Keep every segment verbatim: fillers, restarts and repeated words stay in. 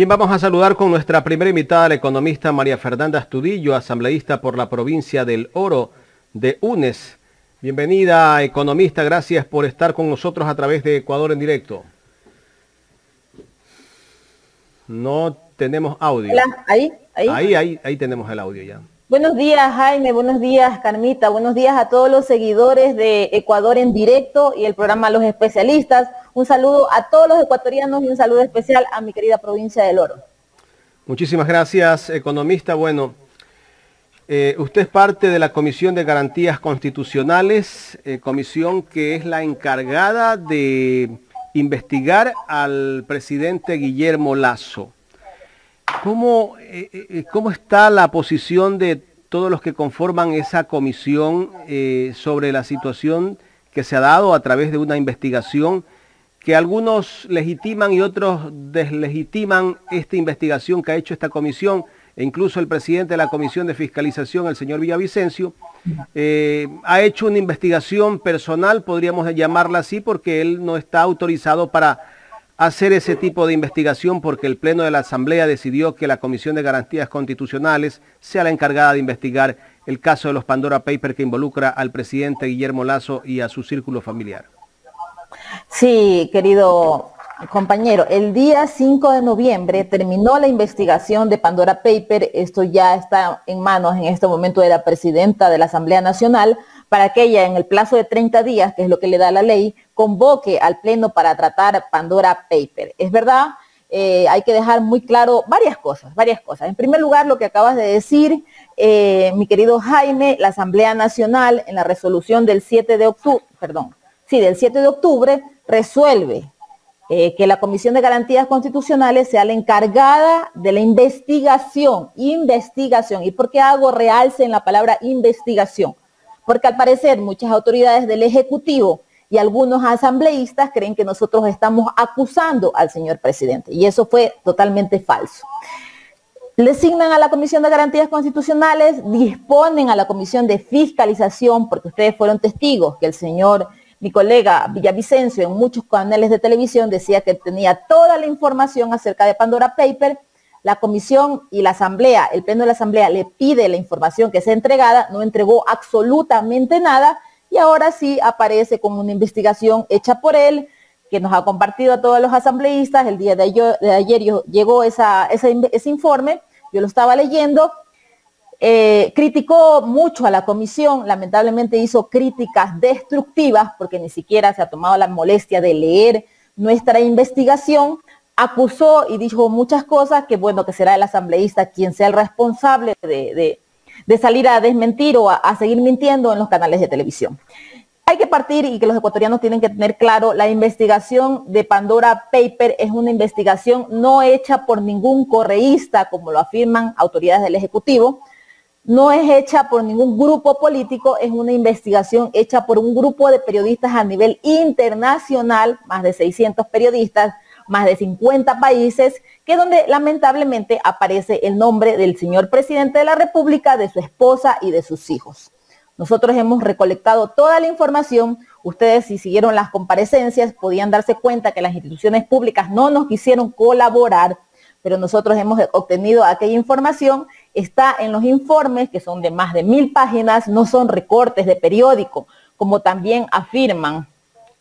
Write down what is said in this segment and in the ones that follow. Bien, vamos a saludar con nuestra primera invitada, la economista María Fernanda Astudillo, asambleísta por la provincia del Oro de UNES. Bienvenida, economista, gracias por estar con nosotros a través de Ecuador en directo. No tenemos audio. Hola, ¿ahí? ¿Ahí? Ahí, ahí, ahí tenemos el audio ya. Buenos días, Jaime, buenos días, Carmita, buenos días a todos los seguidores de Ecuador en directo y el programa Los Especialistas. Un saludo a todos los ecuatorianos y un saludo especial a mi querida provincia del Oro. Muchísimas gracias, economista. Bueno, eh, usted es parte de la Comisión de Garantías Constitucionales, eh, comisión que es la encargada de investigar al presidente Guillermo Lasso. ¿Cómo, eh, ¿Cómo está la posición de todos los que conforman esa comisión eh, sobre la situación que se ha dado a través de una investigación que algunos legitiman y otros deslegitiman esta investigación que ha hecho esta comisión, e incluso el presidente de la Comisión de Fiscalización, el señor Villavicencio, eh, ha hecho una investigación personal, podríamos llamarla así, porque él no está autorizado para hacer ese tipo de investigación porque el Pleno de la Asamblea decidió que la Comisión de Garantías Constitucionales sea la encargada de investigar el caso de los Pandora Papers que involucra al presidente Guillermo Lasso y a su círculo familiar? Sí, querido compañero, el día cinco de noviembre terminó la investigación de Pandora Papers. Esto ya está en manos en este momento de la presidenta de la Asamblea Nacional, para que ella en el plazo de treinta días, que es lo que le da la ley, convoque al Pleno para tratar Pandora Papers. Es verdad, eh, hay que dejar muy claro varias cosas, varias cosas. En primer lugar, lo que acabas de decir, eh, mi querido Jaime, la Asamblea Nacional en la resolución del siete de octubre, perdón, sí, del siete de octubre, resuelve eh, que la Comisión de Garantías Constitucionales sea la encargada de la investigación, investigación. ¿Y por qué hago realce en la palabra investigación? Porque al parecer muchas autoridades del Ejecutivo y algunos asambleístas creen que nosotros estamos acusando al señor presidente, y eso fue totalmente falso. Le asignan a la Comisión de Garantías Constitucionales, disponen a la Comisión de Fiscalización, porque ustedes fueron testigos que el señor, mi colega Villavicencio, en muchos canales de televisión decía que tenía toda la información acerca de Pandora Papers. La comisión y la asamblea, el pleno de la asamblea le pide la información que sea entregada, no entregó absolutamente nada y ahora sí aparece con una investigación hecha por él que nos ha compartido a todos los asambleístas. El día de ayer, de ayer yo, llegó esa, esa, ese informe, yo lo estaba leyendo, eh, criticó mucho a la comisión, lamentablemente hizo críticas destructivas porque ni siquiera se ha tomado la molestia de leer nuestra investigación. Acusó y dijo muchas cosas que, bueno, que será el asambleísta quien sea el responsable de, de, de salir a desmentir o a, a seguir mintiendo en los canales de televisión. Hay que partir, y que los ecuatorianos tienen que tener claro, la investigación de Pandora Papers es una investigación no hecha por ningún correísta, como lo afirman autoridades del Ejecutivo, no es hecha por ningún grupo político, es una investigación hecha por un grupo de periodistas a nivel internacional, más de seiscientos periodistas, más de cincuenta países, que donde lamentablemente aparece el nombre del señor presidente de la República, de su esposa y de sus hijos. Nosotros hemos recolectado toda la información. Ustedes, si siguieron las comparecencias, podían darse cuenta que las instituciones públicas no nos quisieron colaborar, pero nosotros hemos obtenido aquella información. Está en los informes, que son de más de mil páginas, no son recortes de periódico, como también afirman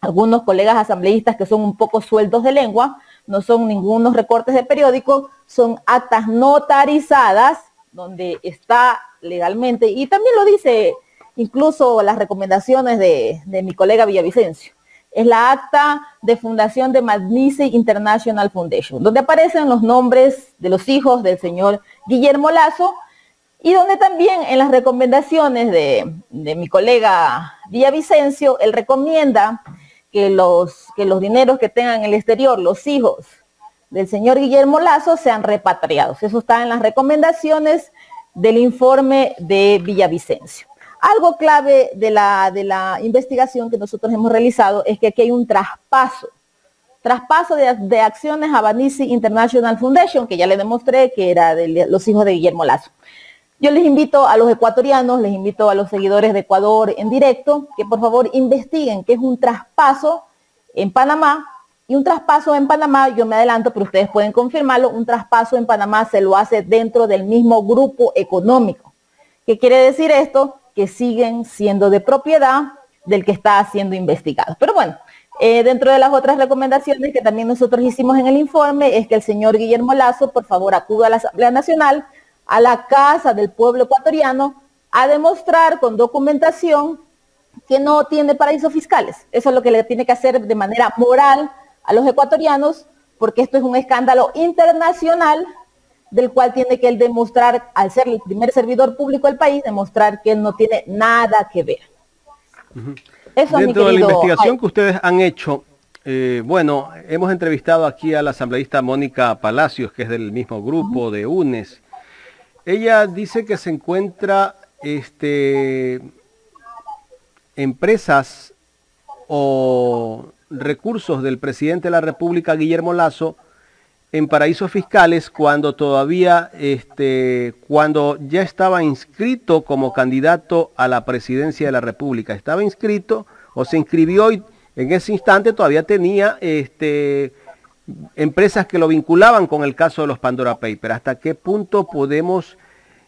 algunos colegas asambleístas que son un poco sueldos de lengua, no son ningunos recortes de periódico, son actas notarizadas, donde está legalmente, y también lo dice incluso las recomendaciones de, de mi colega Villavicencio. Es la acta de fundación de Magnisse International Foundation, donde aparecen los nombres de los hijos del señor Guillermo Lasso, y donde también en las recomendaciones de, de mi colega Villavicencio, él recomienda que los, que los dineros que tengan en el exterior los hijos del señor Guillermo Lasso sean repatriados. Eso está en las recomendaciones del informe de Villavicencio. Algo clave de la, de la investigación que nosotros hemos realizado es que aquí hay un traspaso, traspaso de, de acciones a Banisi International Foundation, que ya le demostré que era de los hijos de Guillermo Lasso. Yo les invito a los ecuatorianos, les invito a los seguidores de Ecuador en directo, que por favor investiguen qué es un traspaso en Panamá Y un traspaso en Panamá, yo me adelanto, pero ustedes pueden confirmarlo, un traspaso en Panamá se lo hace dentro del mismo grupo económico. ¿Qué quiere decir esto? Que siguen siendo de propiedad del que está siendo investigado. Pero bueno, eh, dentro de las otras recomendaciones que también nosotros hicimos en el informe es que el señor Guillermo Lasso, por favor, acuda a la Asamblea Nacional, a la Casa del Pueblo Ecuatoriano, a demostrar con documentación que no tiene paraísos fiscales. Eso es lo que le tiene que hacer de manera moral a los ecuatorianos, porque esto es un escándalo internacional del cual tiene que él demostrar, al ser el primer servidor público del país, demostrar que él no tiene nada que ver. Uh-huh. Eso, dentro de la investigación Ay. que ustedes han hecho, eh, bueno, hemos entrevistado aquí a la asambleísta Mónica Palacios, que es del mismo grupo uh-huh. de UNES. Ella dice que se encuentra este, empresas o recursos del presidente de la República, Guillermo Lasso, en paraísos fiscales, cuando todavía, este, cuando ya estaba inscrito como candidato a la presidencia de la República. Estaba inscrito o se inscribió y en ese instante todavía tenía este, empresas que lo vinculaban con el caso de los Pandora Papers. ¿Hasta qué punto podemos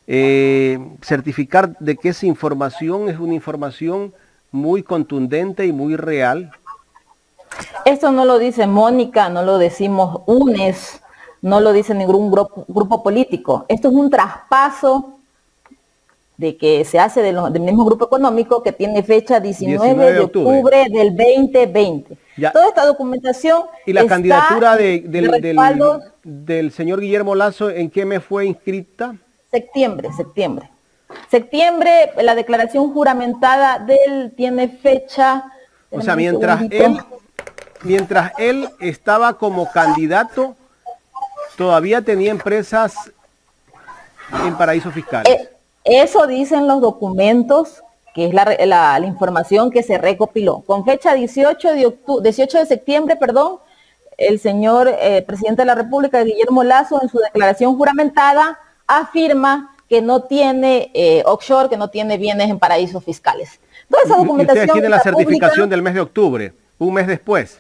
eh, certificar de que esa información es una información muy contundente y muy real? Esto no lo dice Mónica, no lo decimos UNES, no lo dice ningún grupo, grupo político. Esto es un traspaso de que se hace de lo, del mismo grupo económico, que tiene fecha diecinueve de octubre del veinte veinte. Ya. Toda esta documentación y la está candidatura de, del, del, del señor Guillermo Lasso, ¿en qué me fue inscrita? Septiembre, septiembre. Septiembre, la declaración juramentada de él tiene fecha. O sea, mientras él... Mientras él estaba como candidato, todavía tenía empresas en paraísos fiscales. Eso dicen los documentos, que es la, la, la información que se recopiló. Con fecha dieciocho de, octubre, dieciocho de septiembre, perdón, el señor eh, presidente de la República, Guillermo Lasso, en su declaración juramentada, afirma que no tiene eh, offshore, que no tiene bienes en paraísos fiscales. Toda esa documentación... Ustedes tienen la certificación del mes de octubre, un mes después.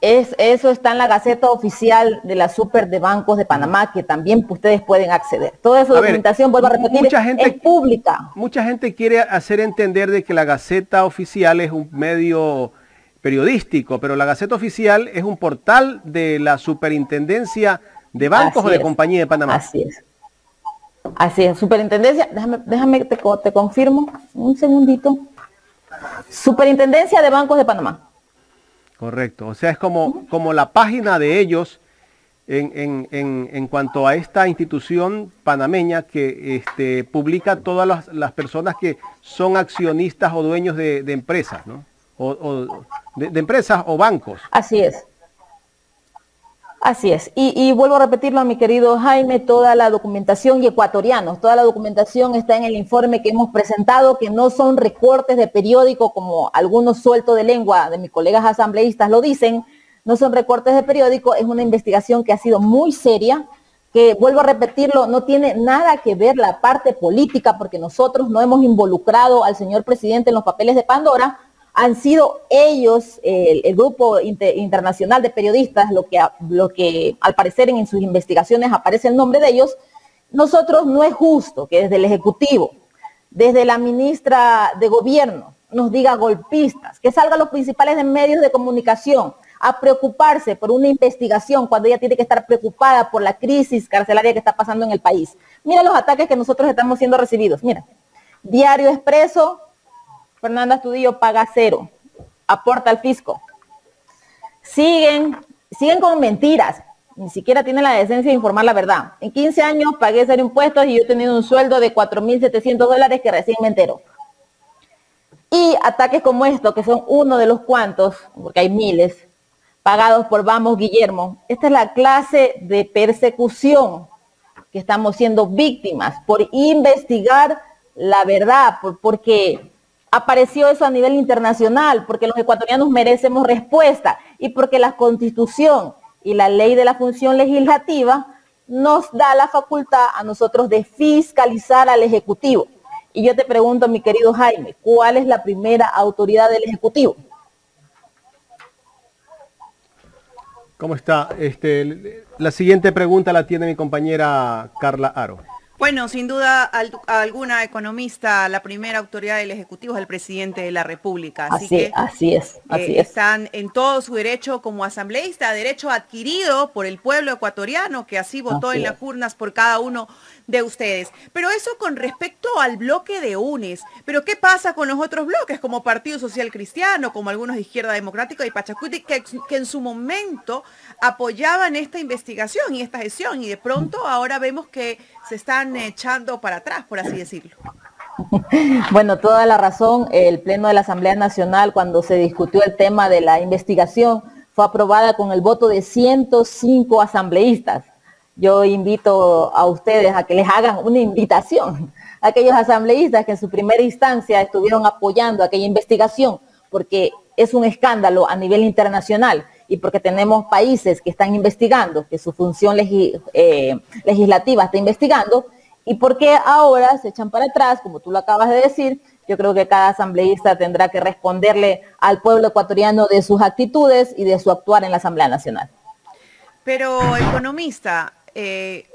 Es, eso está en la Gaceta Oficial de la Super de Bancos de Panamá, que también ustedes pueden acceder. Toda esa documentación, vuelvo a repetir, mucha gente, es pública. Mucha gente quiere hacer entender de que la Gaceta Oficial es un medio periodístico, pero la Gaceta Oficial es un portal de la Superintendencia de Bancos o de Compañía de Panamá. Así es. Así es, Superintendencia, déjame, déjame te, te confirmo, un segundito. Superintendencia de Bancos de Panamá. Correcto, o sea, es como, como la página de ellos en, en, en, en cuanto a esta institución panameña que este, publica todas las, las personas que son accionistas o dueños de, de empresas, ¿no? O, o, de, de empresas o bancos. Así es. Así es. Y, y vuelvo a repetirlo a mi querido Jaime, toda la documentación, y ecuatorianos, toda la documentación está en el informe que hemos presentado, que no son recortes de periódico, como algunos sueltos de lengua de mis colegas asambleístas lo dicen, no son recortes de periódico, es una investigación que ha sido muy seria, que vuelvo a repetirlo, no tiene nada que ver la parte política, porque nosotros no hemos involucrado al señor presidente en los papeles de Pandora. Han sido ellos, el, el grupo inter, internacional de periodistas, lo que, lo que al parecer en sus investigaciones aparece el nombre de ellos. Nosotros no es justo que desde el Ejecutivo, desde la ministra de Gobierno, nos diga golpistas, que salgan los principales de medios de comunicación a preocuparse por una investigación cuando ella tiene que estar preocupada por la crisis carcelaria que está pasando en el país. Mira los ataques que nosotros estamos siendo recibidos. Mira, Diario Expreso, Fernanda Astudillo paga cero, aporta al fisco. Siguen, siguen con mentiras, ni siquiera tienen la decencia de informar la verdad. En quince años pagué cero impuestos y yo he tenido un sueldo de cuatro mil setecientos dólares que recién me entero. Y ataques como estos, que son uno de los cuantos, porque hay miles, pagados por Vamos Guillermo. Esta es la clase de persecución que estamos siendo víctimas por investigar la verdad, porque... apareció eso a nivel internacional, porque los ecuatorianos merecemos respuesta y porque la Constitución y la ley de la función legislativa nos da la facultad a nosotros de fiscalizar al Ejecutivo. Y yo te pregunto, mi querido Jaime, ¿cuál es la primera autoridad del Ejecutivo? ¿Cómo está? Este, la siguiente pregunta la tiene mi compañera Carla Haro. Bueno, sin duda al, alguna economista, la primera autoridad del Ejecutivo es el presidente de la República. Así, así, que, así es, así eh, es. Están en todo su derecho como asambleísta, derecho adquirido por el pueblo ecuatoriano que así votó así en es. las urnas por cada uno de ustedes. Pero eso con respecto al bloque de UNES. Pero ¿qué pasa con los otros bloques como Partido Social Cristiano, como algunos de Izquierda Democrática y Pachacuti, que, que en su momento apoyaban esta investigación y esta gestión y de pronto ahora vemos que se están echando para atrás, por así decirlo? Bueno, toda la razón. El Pleno de la Asamblea Nacional, cuando se discutió el tema de la investigación, fue aprobada con el voto de ciento cinco asambleístas. Yo invito a ustedes a que les hagan una invitación a aquellos asambleístas que en su primera instancia estuvieron apoyando aquella investigación, porque es un escándalo a nivel internacional y porque tenemos países que están investigando, que su función legis, eh, legislativa está investigando, y porque ahora se echan para atrás, como tú lo acabas de decir. Yo creo que cada asambleísta tendrá que responderle al pueblo ecuatoriano de sus actitudes y de su actuar en la Asamblea Nacional. Pero, economista, eh,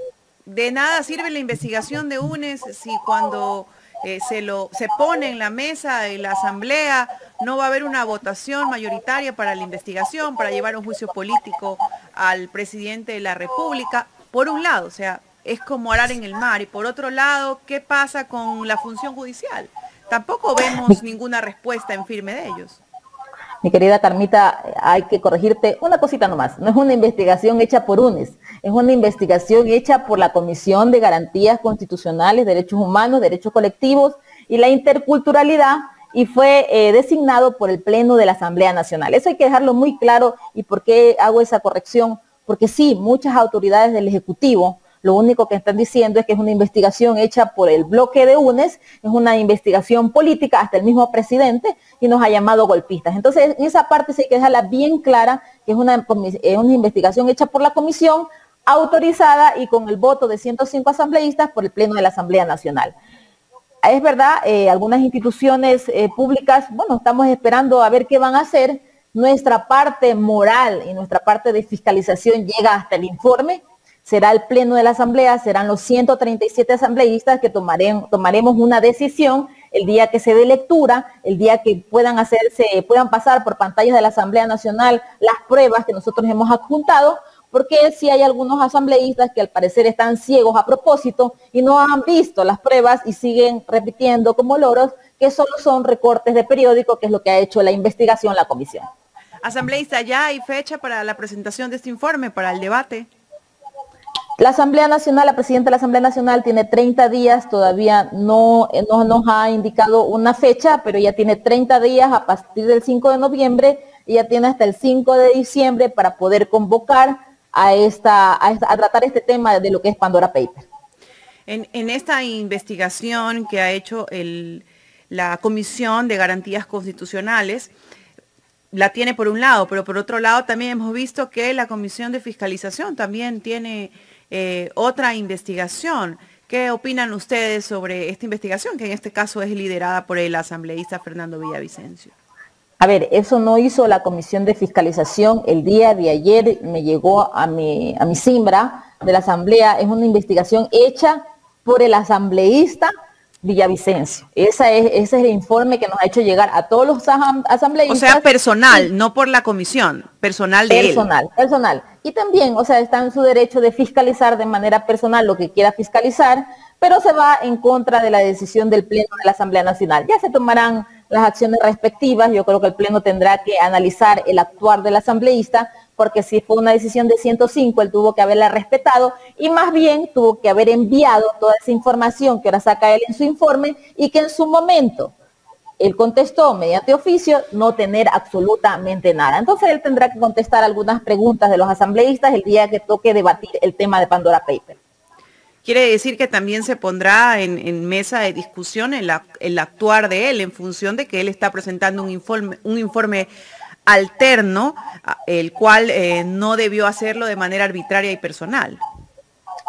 de nada sirve la investigación de UNES si cuando... Eh, se, lo, se pone en la mesa de la Asamblea, no va a haber una votación mayoritaria para la investigación, para llevar un juicio político al presidente de la República. Por un lado, o sea, es como arar en el mar. Y por otro lado, ¿qué pasa con la función judicial? Tampoco vemos ninguna respuesta en firme de ellos. Mi querida Carmita, hay que corregirte una cosita nomás. No es una investigación hecha por UNES, es una investigación hecha por la Comisión de Garantías Constitucionales, Derechos Humanos, Derechos Colectivos y la Interculturalidad, y fue eh, designado por el Pleno de la Asamblea Nacional. Eso hay que dejarlo muy claro. ¿Y por qué hago esa corrección? Porque sí, muchas autoridades del Ejecutivo lo único que están diciendo es que es una investigación hecha por el bloque de UNES, es una investigación política, hasta el mismo presidente, y nos ha llamado golpistas. Entonces, en esa parte sí hay que dejarla bien clara, que es una, es una investigación hecha por la comisión, autorizada y con el voto de ciento cinco asambleístas por el Pleno de la Asamblea Nacional. Es verdad, eh, algunas instituciones eh, públicas, bueno, estamos esperando a ver qué van a hacer. Nuestra parte moral y nuestra parte de fiscalización llega hasta el informe. Será el Pleno de la Asamblea, serán los ciento treinta y siete asambleístas que tomaremos, tomaremos una decisión el día que se dé lectura, el día que puedan hacerse, puedan pasar por pantallas de la Asamblea Nacional las pruebas que nosotros hemos adjuntado, porque sí hay algunos asambleístas que al parecer están ciegos a propósito y no han visto las pruebas y siguen repitiendo como loros que solo son recortes de periódico, que es lo que ha hecho la investigación, la comisión. Asambleísta, ¿ya hay fecha para la presentación de este informe, para el debate? La Asamblea Nacional, la Presidenta de la Asamblea Nacional tiene treinta días, todavía no, no nos ha indicado una fecha, pero ya tiene treinta días a partir del cinco de noviembre, y ya tiene hasta el cinco de diciembre para poder convocar a, esta, a, a tratar este tema de lo que es Pandora Papers. En, en esta investigación que ha hecho el, la Comisión de Garantías Constitucionales, la tiene por un lado, pero por otro lado también hemos visto que la Comisión de Fiscalización también tiene... Eh, otra investigación. ¿Qué opinan ustedes sobre esta investigación, que en este caso es liderada por el asambleísta Fernando Villavicencio? A ver, eso no hizo la Comisión de Fiscalización. El día de ayer me llegó a mi, a mi simbra de la Asamblea. Es una investigación hecha por el asambleísta Villavicencio. Esa es, ese es el informe que nos ha hecho llegar a todos los asambleístas. O sea, personal, y, no por la comisión, personal de personal, él. Personal, personal. Y también, o sea, está en su derecho de fiscalizar de manera personal lo que quiera fiscalizar, pero se va en contra de la decisión del Pleno de la Asamblea Nacional. Ya se tomarán las acciones respectivas. Yo creo que el Pleno tendrá que analizar el actuar del asambleísta, porque si fue una decisión de ciento cinco, él tuvo que haberla respetado, y más bien tuvo que haber enviado toda esa información que ahora saca él en su informe, y que en su momento él contestó mediante oficio no tener absolutamente nada. Entonces él tendrá que contestar algunas preguntas de los asambleístas el día que toque debatir el tema de Pandora Papers. ¿Quiere decir que también se pondrá en, en mesa de discusión el, el actuar de él en función de que él está presentando un informe, un informe alterno, el cual eh, no debió hacerlo de manera arbitraria y personal?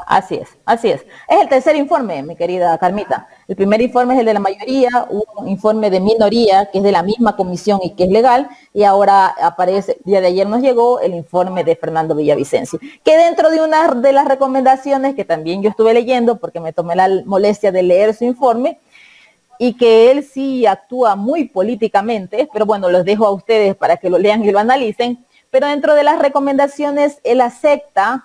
Así es, así es. Es el tercer informe, mi querida Carmita. El primer informe es el de la mayoría, un informe de minoría, que es de la misma comisión y que es legal, y ahora aparece, día de ayer nos llegó, el informe de Fernando Villavicencio, que dentro de una de las recomendaciones, que también yo estuve leyendo, porque me tomé la molestia de leer su informe, y que él sí actúa muy políticamente, pero bueno, los dejo a ustedes para que lo lean y lo analicen, pero dentro de las recomendaciones, él acepta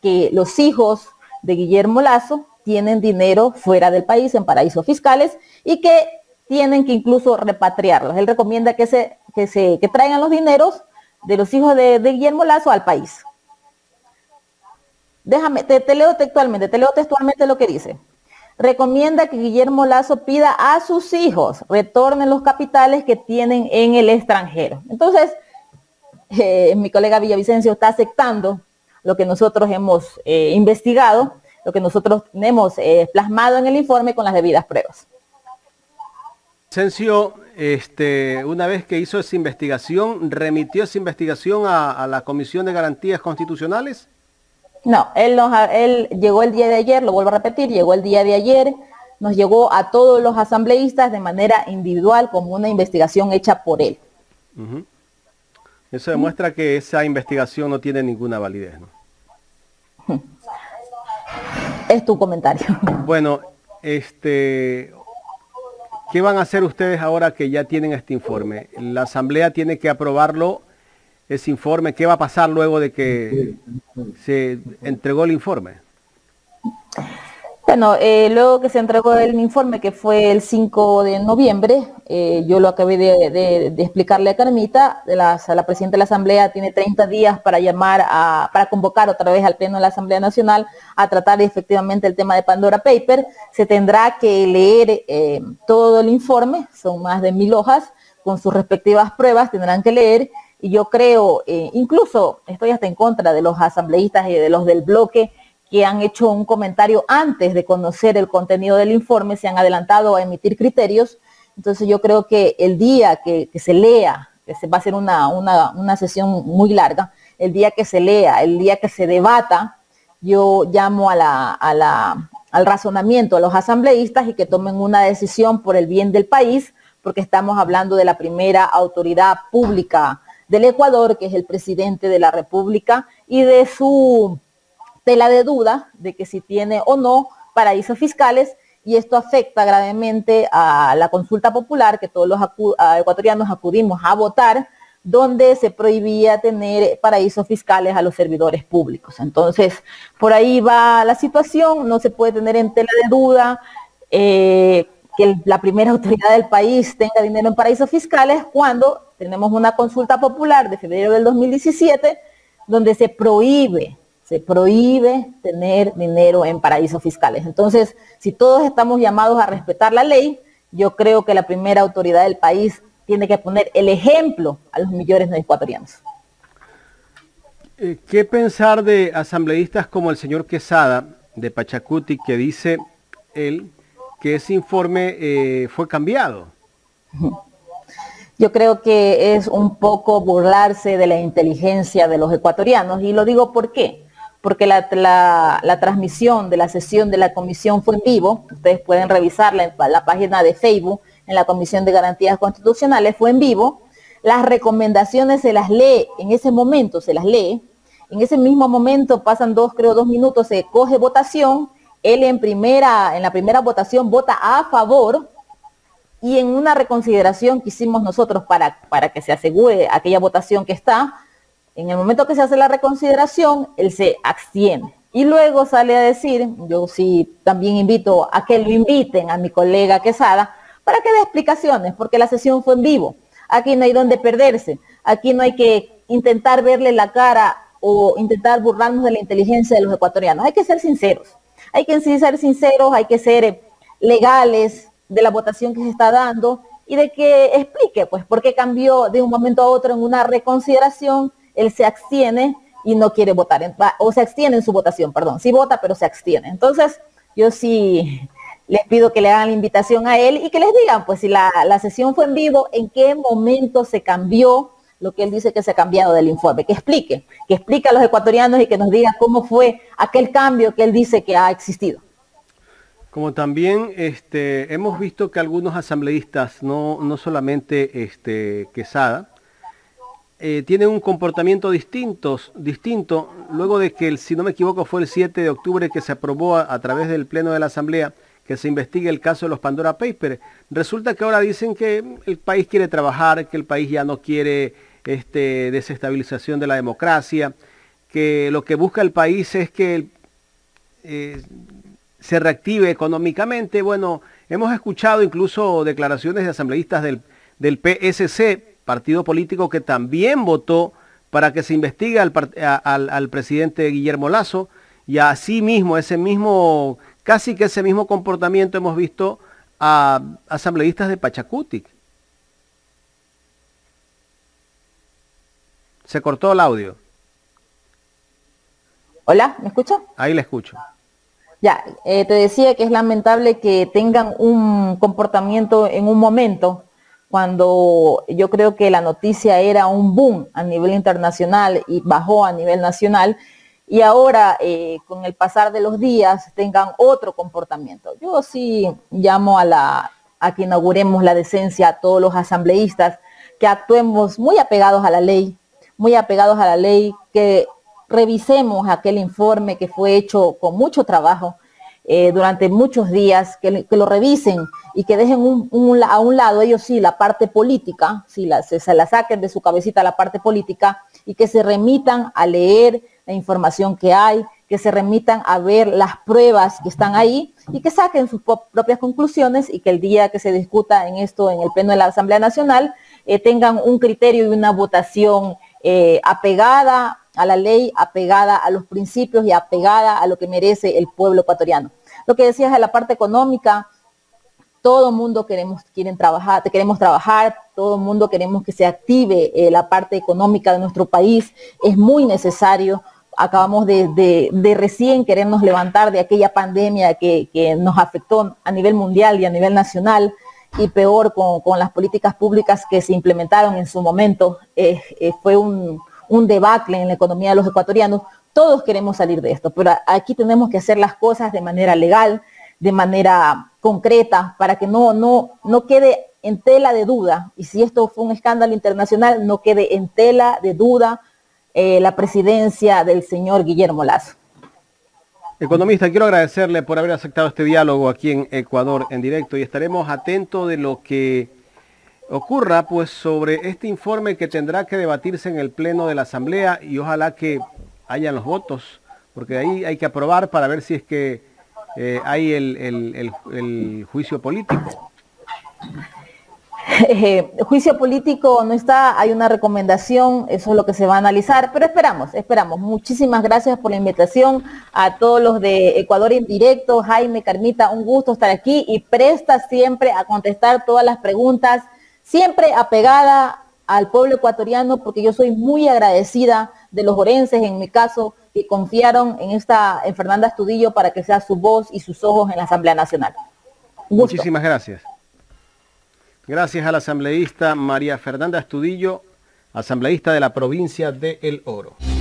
que los hijos de Guillermo Lasso tienen dinero fuera del país, en paraísos fiscales, y que tienen que incluso repatriarlos. Él recomienda que se, que se que traigan los dineros de los hijos de, de Guillermo Lasso al país. Déjame, te, te leo textualmente, te leo textualmente lo que dice. Recomienda que Guillermo Lasso pida a sus hijos retornen los capitales que tienen en el extranjero. Entonces, eh, mi colega Villavicencio está aceptando lo que nosotros hemos eh, investigado, lo que nosotros tenemos eh, plasmado en el informe con las debidas pruebas. Villavicencio, este, una vez que hizo esa investigación, ¿remitió esa investigación a, a la Comisión de Garantías Constitucionales? No, él, nos, él llegó el día de ayer, lo vuelvo a repetir, llegó el día de ayer, nos llegó a todos los asambleístas de manera individual como una investigación hecha por él. Uh-huh. Eso demuestra uh-huh. que esa investigación no tiene ninguna validez, ¿no? Uh-huh. Es tu comentario. Bueno, este, ¿qué van a hacer ustedes ahora que ya tienen este informe? La Asamblea tiene que aprobarlo, ese informe. ¿Qué va a pasar luego de que se entregó el informe? Bueno, eh, luego que se entregó el informe, que fue el cinco de noviembre, eh, yo lo acabé de, de, de explicarle a Carmita, de la, la presidenta de la Asamblea tiene treinta días para llamar, a, para convocar otra vez al Pleno de la Asamblea Nacional a tratar efectivamente el tema de Pandora Papers. Se tendrá que leer eh, todo el informe, son más de mil hojas, con sus respectivas pruebas tendrán que leer, y yo creo, eh, incluso estoy hasta en contra de los asambleístas y de los del bloque, que han hecho un comentario antes de conocer el contenido del informe, se han adelantado a emitir criterios. Entonces yo creo que el día que, que se lea, que se va a ser una, una, una sesión muy larga, el día que se lea, el día que se debata, yo llamo a la, a la, al razonamiento a los asambleístas y que tomen una decisión por el bien del país, porque estamos hablando de la primera autoridad pública del Ecuador, que es el presidente de la República, y de su tela de duda de que si tiene o no paraísos fiscales, y esto afecta gravemente a la consulta popular que todos los acu ecuatorianos acudimos a votar, donde se prohibía tener paraísos fiscales a los servidores públicos. Entonces, por ahí va la situación, no se puede tener en tela de duda eh, que la primera autoridad del país tenga dinero en paraísos fiscales cuando tenemos una consulta popular de febrero del dos mil diecisiete donde se prohíbe Se prohíbe tener dinero en paraísos fiscales. Entonces, si todos estamos llamados a respetar la ley, yo creo que la primera autoridad del país tiene que poner el ejemplo a los millones de ecuatorianos. ¿Qué pensar de asambleístas como el señor Quesada, de Pachacuti, que dice él que ese informe eh, fue cambiado? Yo creo que es un poco burlarse de la inteligencia de los ecuatorianos, y lo digo ¿por qué? Porque la, la, la transmisión de la sesión de la comisión fue en vivo, ustedes pueden revisarla en la página de Facebook, en la Comisión de Garantías Constitucionales, fue en vivo, las recomendaciones se las lee, en ese momento se las lee, en ese mismo momento pasan dos, creo dos minutos, se coge votación, él en, primera, en la primera votación vota a favor, y en una reconsideración que hicimos nosotros para, para que se asegure aquella votación que está, en el momento que se hace la reconsideración, él se abstiene. Y luego sale a decir, yo sí también invito a que lo inviten a mi colega Quesada, para que dé explicaciones, porque la sesión fue en vivo. Aquí no hay donde perderse, aquí no hay que intentar verle la cara o intentar burlarnos de la inteligencia de los ecuatorianos. Hay que ser sinceros, hay que ser sinceros, hay que ser legales de la votación que se está dando y de que explique, pues, por qué cambió de un momento a otro en una reconsideración. Él se abstiene y no quiere votar, o se abstiene en su votación, perdón, sí vota, pero se abstiene. Entonces, yo sí les pido que le hagan la invitación a él y que les digan, pues, si la, la sesión fue en vivo, en qué momento se cambió lo que él dice que se ha cambiado del informe, que explique, que explique a los ecuatorianos y que nos diga cómo fue aquel cambio que él dice que ha existido. Como también este, hemos visto que algunos asambleístas, no, no solamente este, Quesada, eh, tienen un comportamiento distinto, distinto, luego de que, el, si no me equivoco, fue el siete de octubre que se aprobó a, a través del Pleno de la Asamblea que se investigue el caso de los Pandora Papers. Resulta que ahora dicen que el país quiere trabajar, que el país ya no quiere este, desestabilización de la democracia, que lo que busca el país es que... Eh, se reactive económicamente. Bueno, hemos escuchado incluso declaraciones de asambleístas del, del P S C, partido político que también votó para que se investigue al, al, al presidente Guillermo Lasso, y así mismo, ese mismo, casi que ese mismo comportamiento hemos visto a asambleístas de Pachacuti. Se cortó el audio. Hola, ¿me escuchas? Ahí la escucho. Ya, eh, te decía que es lamentable que tengan un comportamiento en un momento, cuando yo creo que la noticia era un boom a nivel internacional y bajó a nivel nacional, y ahora eh, con el pasar de los días tengan otro comportamiento. Yo sí llamo a, la, a que inauguremos la decencia a todos los asambleístas, que actuemos muy apegados a la ley, muy apegados a la ley, que... revisemos aquel informe que fue hecho con mucho trabajo eh, durante muchos días, que, que lo revisen y que dejen un, un, a un lado, ellos sí, la parte política, sí, la, se, se la saquen de su cabecita la parte política y que se remitan a leer la información que hay, que se remitan a ver las pruebas que están ahí y que saquen sus propias conclusiones y que el día que se discuta en esto en el Pleno de la Asamblea Nacional eh, tengan un criterio y una votación eh, apegada a la ley, apegada a los principios y apegada a lo que merece el pueblo ecuatoriano. Lo que decías de la parte económica, todo mundo queremos, quieren trabajar, queremos trabajar, todo mundo queremos que se active eh, la parte económica de nuestro país, es muy necesario. Acabamos de, de, de recién querernos levantar de aquella pandemia que, que nos afectó a nivel mundial y a nivel nacional, y peor con, con las políticas públicas que se implementaron en su momento. Eh, eh, fue un... un debacle en la economía de los ecuatorianos. Todos queremos salir de esto, pero aquí tenemos que hacer las cosas de manera legal, de manera concreta, para que no, no, no quede en tela de duda, y si esto fue un escándalo internacional, no quede en tela de duda eh, la presidencia del señor Guillermo Lasso. Economista, quiero agradecerle por haber aceptado este diálogo aquí en Ecuador en directo, y estaremos atentos de lo que ocurra pues sobre este informe que tendrá que debatirse en el Pleno de la Asamblea, y ojalá que hayan los votos, porque ahí hay que aprobar para ver si es que eh, hay el, el, el, el juicio político. Eh, juicio político no está, hay una recomendación, eso es lo que se va a analizar, pero esperamos, esperamos. Muchísimas gracias por la invitación a todos los de Ecuador en directo. Jaime, Carmita, un gusto estar aquí y presta siempre a contestar todas las preguntas, siempre apegada al pueblo ecuatoriano, porque yo soy muy agradecida de los orenses, en mi caso, que confiaron en esta en Fernanda Astudillo para que sea su voz y sus ojos en la Asamblea Nacional. Gusto. Muchísimas gracias. Gracias a la asambleísta María Fernanda Astudillo, asambleísta de la provincia de El Oro.